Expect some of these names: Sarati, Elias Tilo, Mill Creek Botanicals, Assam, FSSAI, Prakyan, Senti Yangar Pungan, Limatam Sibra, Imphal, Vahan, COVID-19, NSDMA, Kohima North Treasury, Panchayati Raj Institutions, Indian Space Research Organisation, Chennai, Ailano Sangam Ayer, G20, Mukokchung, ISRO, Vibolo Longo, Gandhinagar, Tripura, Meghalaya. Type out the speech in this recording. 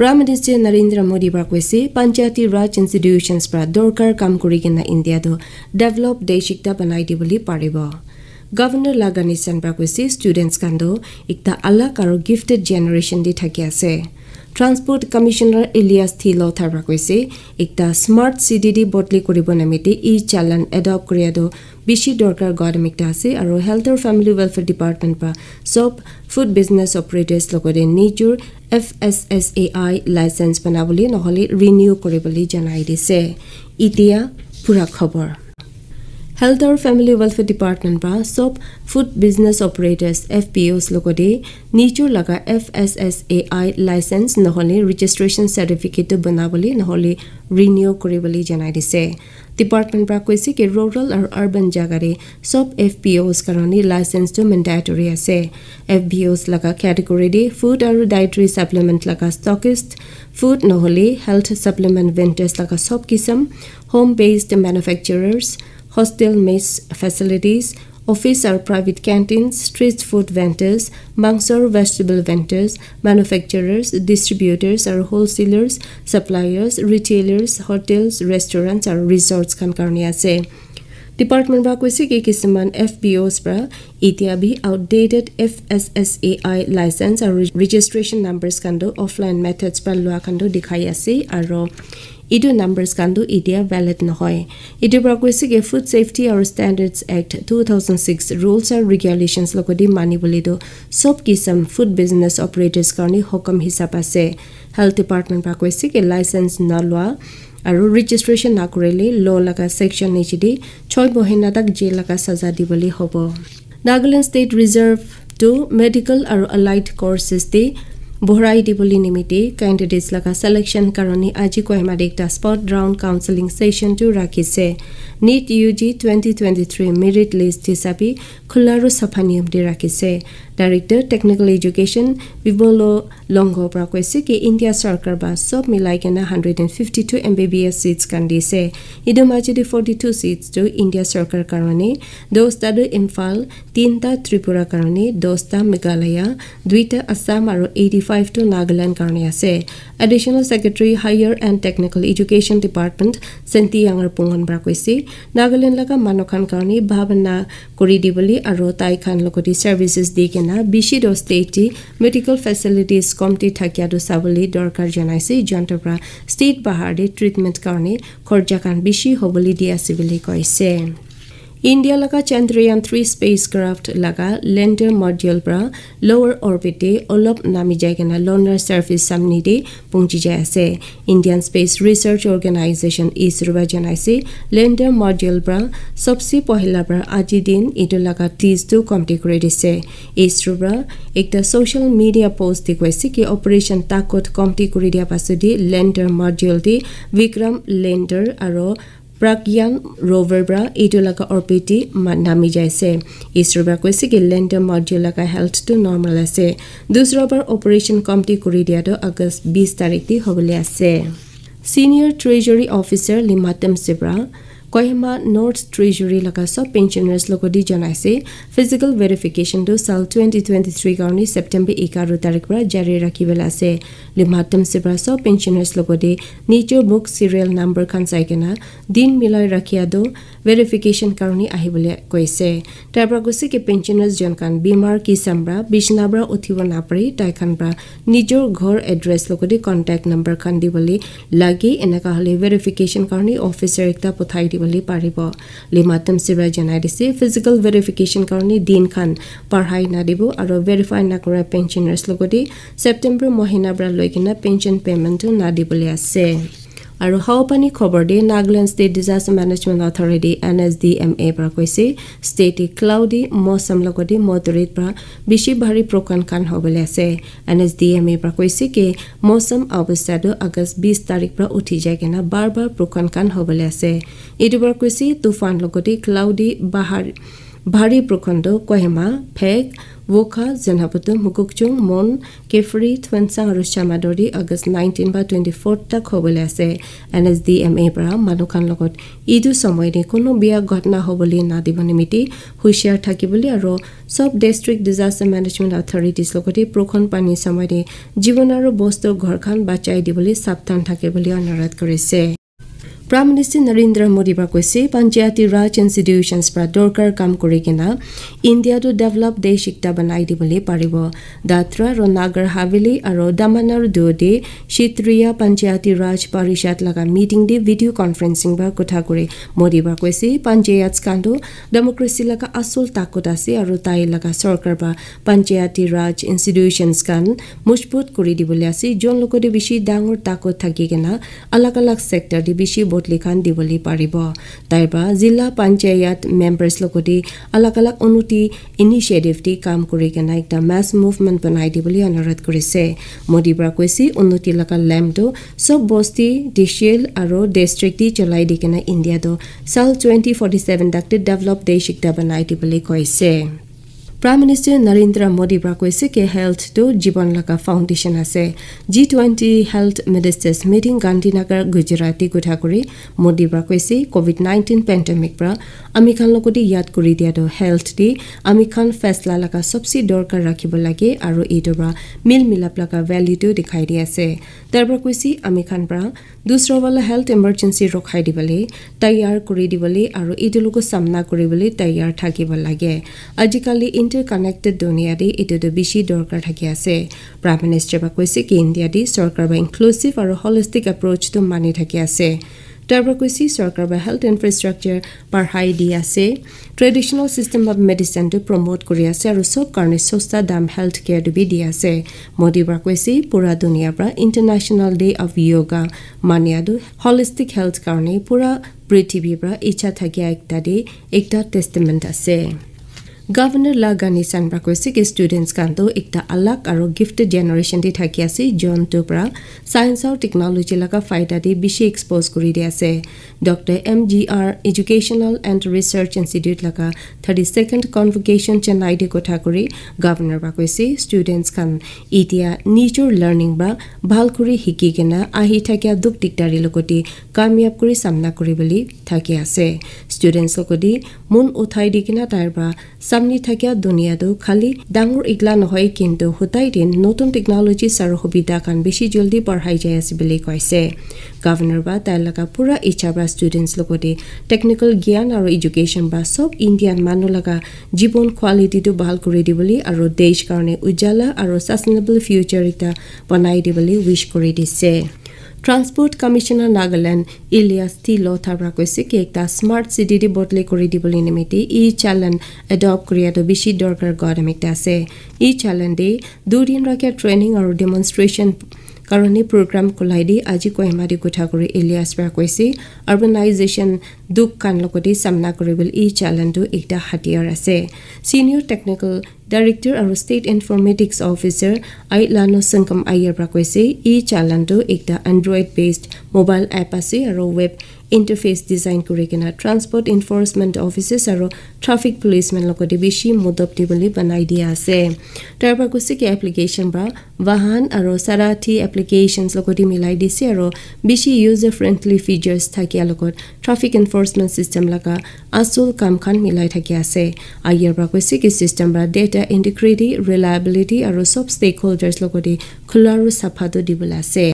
Prime Minister Narendra Modi prakwesi Panchayati Raj Institutions pra dorkar kam kurigena India do develop deshikta banai dibuli paribo. Governor Laganishan prakwesi students kando ikta alak aru gifted generation di thakiase. Transport Commissioner Elias Tilo prakwesi ikta smart city di botli kuribonamiti e-chalan adopt kuriado bishi dorkar godamikta ase aru health and family welfare department pra soap food business operators logode nature FSSAI license panabuli noholi renew koribuli janai dise. Itia pura khobor. Health or Family Welfare Department pra sob food business operators FPOs logode nature laga FSSAI license noholi registration certificate to banabuli noholi renew koribuli janai dise. Department pra koise ke rural or urban jagare sob FPOs karone license to mandatory ase. FBOs laga category de food or dietary supplement laga stockist, food nohole health supplement vendors laga sob kisam, home based manufacturers, hostel mess facilities, office or private canteens, street food vendors, mangsor vegetable vendors, manufacturers, distributors or wholesalers, suppliers, retailers, hotels, restaurants or resorts kan karone ase. Department ba koise ke kisaman FBOs pra etia bi outdated FSSAI license or registration numbers kando offline methods pra lua kando dikhai ase aro Idu numbers kandu idia valid nohoy. Idu prakwesi ke Food Safety or Standards Act 2006 rules or regulations lokodi mani bolido sob kisam food business operators karni hokam hisab ase. Health Department prakwesi ke license nalwa aru registration nakurele law laga section HD 6 mohina tak jail laga saza diboli hobo. Nagaland State Reserve to medical or allied courses the Bohrai Diboli Nimiti, candidates laga selection karoni aji Kohima dekta spot round counseling session to rakise. NEET UG 2023 merit list hisabi khularu saphaniyam di rakise. Director Technical Education Vibolo Longo pra koise ke India sarkar ba sob milai kena 152 MBBS seats kan dise. Idu majidi 42 seats to India sarkar karone, 2ta do Imphal, 3ta Tripura karone, 2ta Meghalaya, 2ta Assam aru 85 to Nagaland karone ase. Additional Secretary Higher and Technical Education Department Senti Yangar Pungan pra koise Nagaland laga manokhan karone bhavana kori diboli aru tai khan lokodi services di ken Bishido State Medical Facilities Committee Thakiado Savali Dorkar Janaisi Jantabra State Bahari Treatment Karni Korjakan Bishi Hoboli Dia Civili Koise. India laga Chandrayaan-3 spacecraft laga lander module pra lower orbit de olop nami jaigena lunar surface samni de pungchi jai ase. Indian Space Research Organisation ISRO ba janaise lander module pra sobse pohila pra aji din etu laga tease to complete kori dise. ISRO pra ekta social media post de koise ki operation takot complete kori dia pasudi lander module de Vikram Lander aro Prakyan rover bra itulaga orbiti nami jaise. ISRO bra koise ke lander module laga health to normal ase. Dusra bar operation complete kori dia do August 20 tarik di hobole ase. Senior Treasury Officer Limatam Sibra Kohima North Treasury laga sob pensioners logodi janaise physical verification to sal 2023 karone September 11 tarik pra jari rakibela ase. Limatam Sibra sob pensioners logodi nature book serial number kan saikena din milai rakhiado verification karone ahibole koise. Tabra gose ke pensioners jon kan bimar ki sambra bishnabra uthibo napari taikan pra nijor ghor address logodi contact number kan dibole lagi enaka hole verification karone officer ekta pothai Limatam Sibra janaise physical verification karone din khan parhai nadibo aro verify nakora pensioners logodi September mohina bra loikena pension payment to nadibole ase. Aru haupani khobor de Nagaland State Disaster Management Authority NSDMA pra koise state cloudy mausam logodi moderate pra bishi bhari prokan kan hobole ase. NSDMA pra koise ke mausam avostado August 20 tarik pra uthi jaigena bar bar prokan kan hobole ase. Etu pra koise tufan logodi cloudy bahar Bhari Prokondo, Kohima, Peg, Woka, Zenhaputum, Mukokchung, Mon, Kefri, Twensang, Rushamadori, August 19 by 24th, Hobolase, NSDMA Bra, Manukan Logot, Idu Somwede, Kunobia, Gotna Hoboli, Nadibonimiti, Hushia Takibuli, Aro, Sub District Disaster Management Authorities Logoti, Prokon Pani Somwede, Jivanaro Bosto, Gorkan, Bachai Dibuli, Saptan Takibuli, and Narad Korise. Prime Minister Narendra Modi Bakwesi, Panchayati Raj Institutions pra Dorkar Kam Kurikina, India to develop Deshikta Banaidibuli Paribo, Datra, Ronagar Havili, Aro Damanar Dode, Shitriya Panchayati Raj Parishat Laga meeting the video conferencing by Kotakuri, Modi Bakwesi, Panchayats Kandu, Democracy Laga Asul Takotasi, Aro Tai Laga Sorkarba, Panchayati Raj Institutions Kan, Mushput Kuri Dibulasi, John Loko Dibishi Dangur Tako Takigena, Alakalak Sector Dibishi Likan Divoli Paribo, Taiba, Zilla Panchayat members Lokodi, Alakalak Onuti, Initiative Ti Kam Kurikanai, the mass movement Panaidibuli and Red Kurise, Modi Brakwesi, Unuti Lakal Lamdo, Sob Bosti, Dishil, Aro, District Chalai Dikana, India do, Sal 2047 Dacted Developed Deshikta Banaidibuli Koise. Prime Minister Narendra Modi Brakwesi ke health to Jibon Laka Foundation ase G20 Health Ministers meeting Gandhinagar Gujarati Guthakuri Modi Brakwesi COVID-19 pandemic pra amikhan lokodi yad kuri dia do health di amikhan fesla laka subsi dorkar rakhibo lage aru idobra mil milap laka value to dikhai di ase tar Brakwesi amikhan pra dusro wala health emergency rokhai dibale taiyar kuri dibale aru iduluko samna kuribale taiyar thakibo lage ajikali interconnected Doniadi ito the Bishi Dorkar Hakiase. Prime Minister Bakwesi India di Sorkar by inclusive or holistic approach to Mani Hakiase. Tarbakwesi Sorkar by health infrastructure Parhai Diase. Traditional system of medicine to promote Kuriase Rusob Karnisosta Dam health care to be Diase. Modi Bakwesi Pura Duniabra International Day of Yoga Maniadu Holistic Health Karni Pura Pritibibra Icha Thakia Ektadi Ekta Testament Ase. Governor Lagani San Brakwesik students kanto ekta alak aro gifted generation di thakiasi John Tupra science or technology laga faida di bishi expose kuri di ase Dr. MGR Educational and Research Institute laga 32nd convocation Chennai di kothakuri Governor Brakwesi students kan itia nature learning ba bhalkuri hikigena ahi thakia duk dikdari lokoti kamyab kuri samna kuri boli thakiase students lokodi mun uthai dikina tarba Samni Takia Duniado, Kali, Dangur Iglan Hoikindo, Hutaitin, Notum Technology Sarohobida can Bishi Juldi Barhajas Bilikoise. Governor Ba, Tailakapura, Ichabra students Logodi, Technical Gyan or Education Basop, Indian Manulaga, Jibon Quality to Balkuridibuli, Aro Desh Karne Ujala, Aro Sustainable Future Ita, Banaidibuli, Wish Kuridise. Transport Commissioner Nagaland Elias Tilo Thabrakwesi ekta smart city di botle kori dibole nimiti e challenge adopt koriya to bishi dorkar godamik ase e challenge de dudin rakya training aru demonstration karone program kolaidi aji Kohima di kothakuri Elias Brakwesi urbanization duk kan lokodi samna koribel e challenge to ekta hatiar ase senior technical Director of State Informatics Officer Ailano Sangam Ayer Brakwesi e Chalando ekta Android-based mobile app ase aro web interface design kurikena transport enforcement officers aro traffic policemen lokodi bishi modob diboli banai dia ase. Tarbakwesi ke application ba Vahan aro Sarati applications lokodi milai dise aro bishi user-friendly features thakia lokot traffic enforcement system laga asul kamkhan milai thakia ase. Ayer Brakwesi ke system ba data integrity, reliability, and sub stakeholders logodi khularu sapado dibulase.